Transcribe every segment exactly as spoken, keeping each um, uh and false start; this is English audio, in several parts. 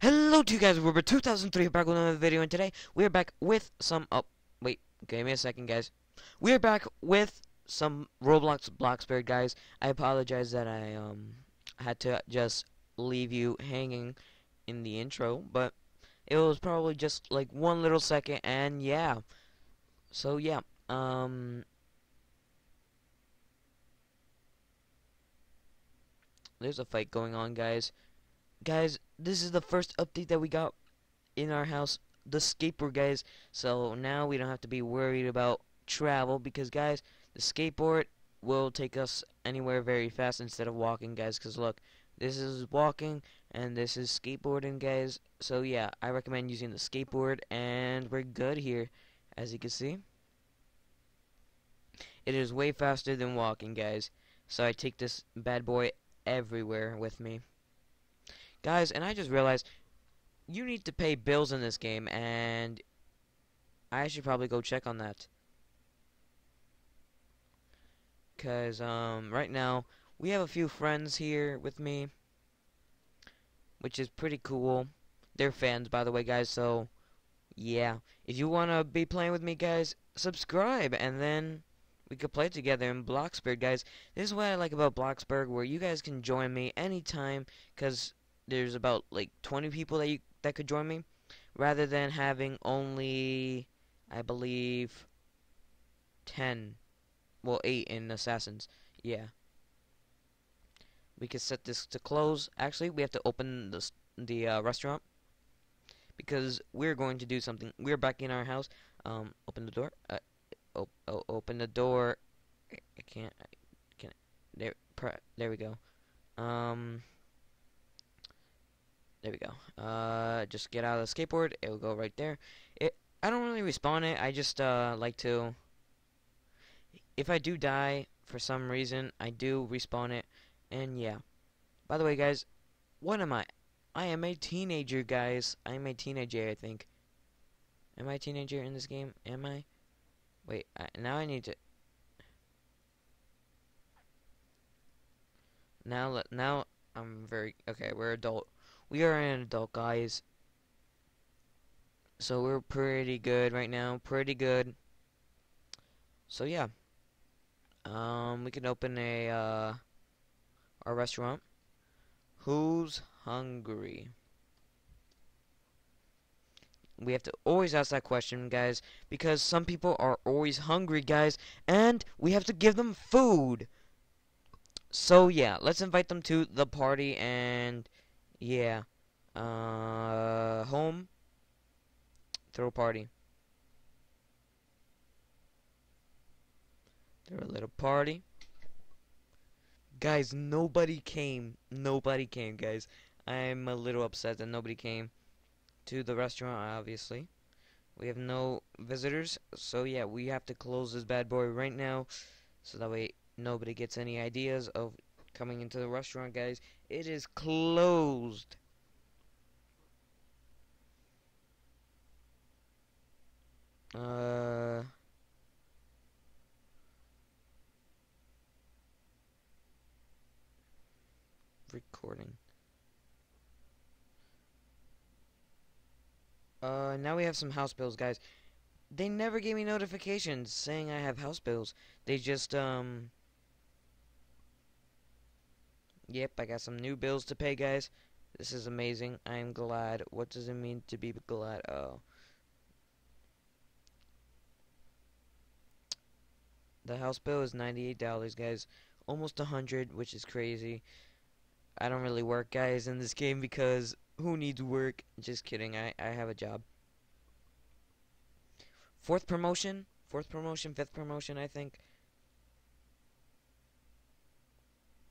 Hello to you guys, Weird two thousand three, back with another video, and today we are back with some, oh, wait, give me a second, guys. We are back with some Roblox Bloxburg, guys. I apologize that I, um, had to just leave you hanging in the intro, but it was probably just, like, one little second, and yeah. So, yeah, um... there's a fight going on, guys. Guys, this is the first update that we got in our house, the skateboard, guys. So now we don't have to be worried about travel because, guys, the skateboard will take us anywhere very fast instead of walking, guys. Because, look, this is walking and this is skateboarding, guys. So, yeah, I recommend using the skateboard, and we're good here, as you can see. It is way faster than walking, guys. So I take this bad boy everywhere with me. Guys, and I just realized you need to pay bills in this game, and I should probably go check on that. Because, um, right now, we have a few friends here with me, which is pretty cool. They're fans, by the way, guys, so, yeah. If you want to be playing with me, guys, subscribe, and then we could play together in Bloxburg, guys. This is what I like about Bloxburg, where you guys can join me anytime, because there's about like twenty people that you that could join me, rather than having only, I believe, ten, well eight in Assassins. Yeah. We could set this to close. Actually, we have to open the the uh, restaurant because we're going to do something. We're back in our house. Um, open the door. Uh, oh, oh, open the door. I, I can't. I can't. There, there we go. Um. There we go. Uh, just get out of the skateboard. It will go right there. It. I don't really respawn it. I just uh like to. If I do die for some reason, I do respawn it. And yeah. By the way, guys, what am I? I am a teenager, guys. I am a teenager. I think. Am I a teenager in this game? Am I? Wait. I, now I need to. Now let. Now I'm very okay. We're adult. We are an adult, guys. So we're pretty good right now. Pretty good. So, yeah. Um, we can open a, uh, our restaurant. Who's hungry? We have to always ask that question, guys, because some people are always hungry, guys, and we have to give them food. So, yeah. Let's invite them to the party and... yeah. Uh, home. Throw party. Throw a little party. Guys, nobody came. Nobody came, guys. I'm a little upset that nobody came to the restaurant, obviously. We have no visitors. So, yeah, we have to close this bad boy right now. So that way nobody gets any ideas of coming into the restaurant, guys. It is closed. Uh, recording. Uh, now we have some house bills, guys. They never gave me notifications saying I have house bills. They just, um... yep, I got some new bills to pay, guys. This is amazing. I am glad. What does it mean to be glad? Oh. The house bill is ninety-eight dollars, guys. Almost one hundred, which is crazy. I don't really work, guys, in this game because who needs work? Just kidding. I, I have a job. Fourth promotion? Fourth promotion, fifth promotion, I think.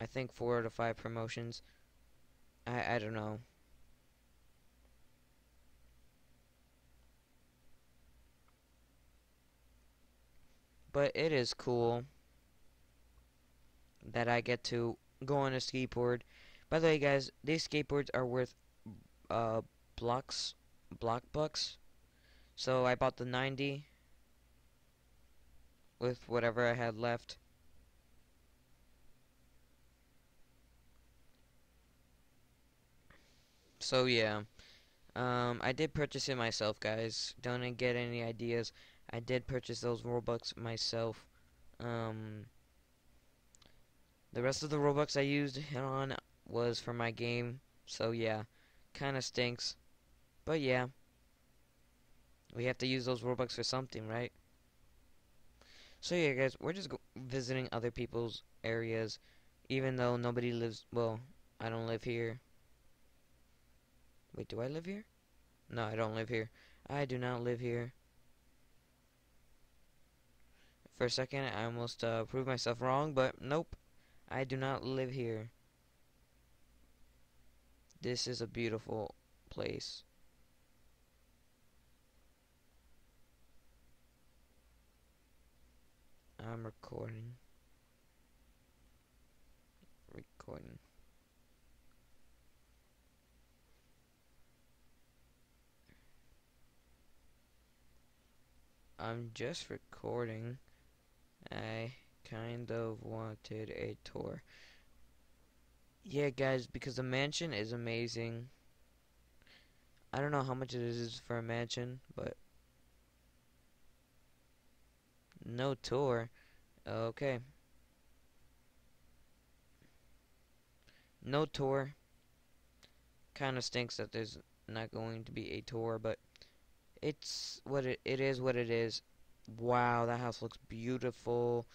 I think four to five promotions. I I don't know. But it is cool that I get to go on a skateboard. By the way, guys, these skateboards are worth uh blocks block bucks. So I bought the ninety with whatever I had left. So, yeah, Um, I did purchase it myself, guys. Don't get any ideas. I did purchase those Robux myself. Um, the rest of the Robux I used it on was for my game. So yeah, kind of stinks. But yeah, we have to use those Robux for something, right? So yeah, guys, we're just go visiting other people's areas, even though nobody lives. Well, I don't live here. Wait, do I live here? No, I don't live here. I do not live here. For a second, I almost uh, proved myself wrong, but nope, I do not live here. This is a beautiful place. I'm recording. Recording. I'm just recording. I kind of wanted a tour. Yeah, guys, because the mansion is amazing. I don't know how much it is for a mansion, but no tour. Okay. No tour. Kind of stinks that there's not going to be a tour, but it's what it, it is what it is. Wow, that house looks beautiful.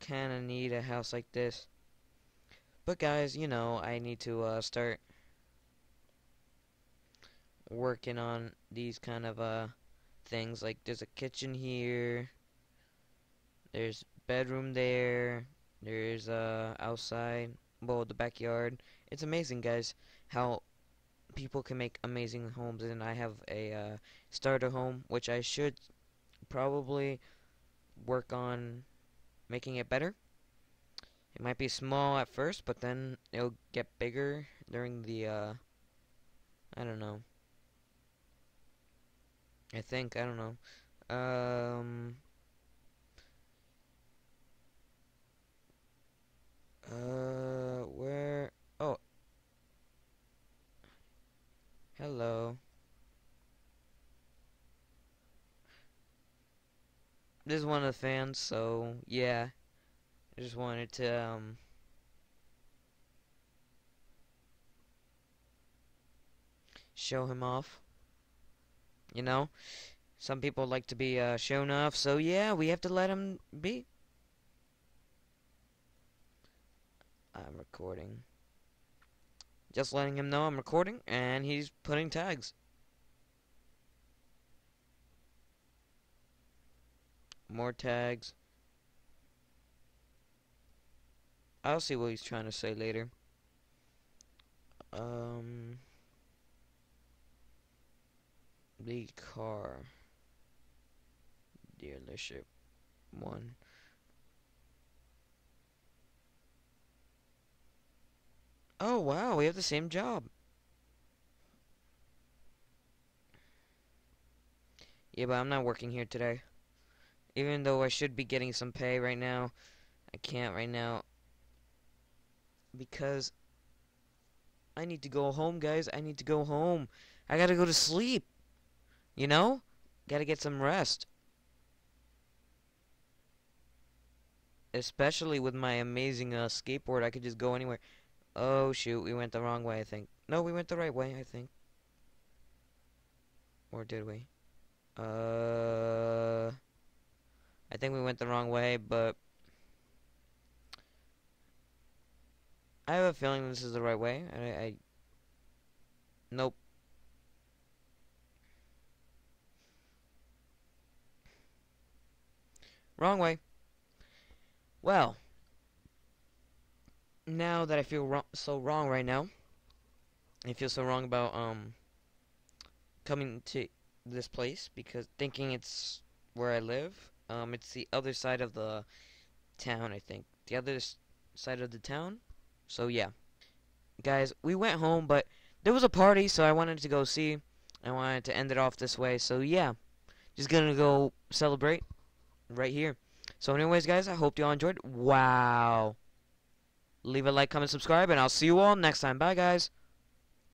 Kinda need a house like this. But guys, you know, I need to uh, start working on these kind of uh, things. Like, there's a kitchen here. There's bedroom there. There's uh, outside, well, the backyard. It's amazing, guys, how people can make amazing homes. And I have a uh, starter home, which I should probably work on making it better. It might be small at first, but then it'll get bigger during the uh I don't know. I think I don't know. Um Uh where oh hello. This is one of the fans, so yeah. I just wanted to, um, show him off. You know? Some people like to be, uh, shown off, so yeah, we have to let him be. I'm recording. Just letting him know I'm recording, and he's putting tags. More tags. I'll see what he's trying to say later. Um, the car dealership one. Oh wow, we have the same job. Yeah, but I'm not working here today. Even though I should be getting some pay right now, I can't right now. Because I need to go home, guys. I need to go home. I gotta go to sleep. You know? Gotta get some rest. Especially with my amazing uh, skateboard. I could just go anywhere. Oh, shoot. We went the wrong way, I think. No, we went the right way, I think. Or did we? Uh, I think we went the wrong way, but I have a feeling this is the right way. I, I nope. Wrong way. Well, now that I feel wrong, so wrong right now, I feel so wrong about um coming to this place because thinking it's where I live. Um, it's the other side of the town, I think. The other side of the town. So yeah, guys, we went home, but there was a party, so I wanted to go see. I wanted to end it off this way, so yeah, just gonna go celebrate right here. So anyways, guys, I hope you all enjoyed. Wow. Leave a like, comment, subscribe, and I'll see you all next time. Bye, guys.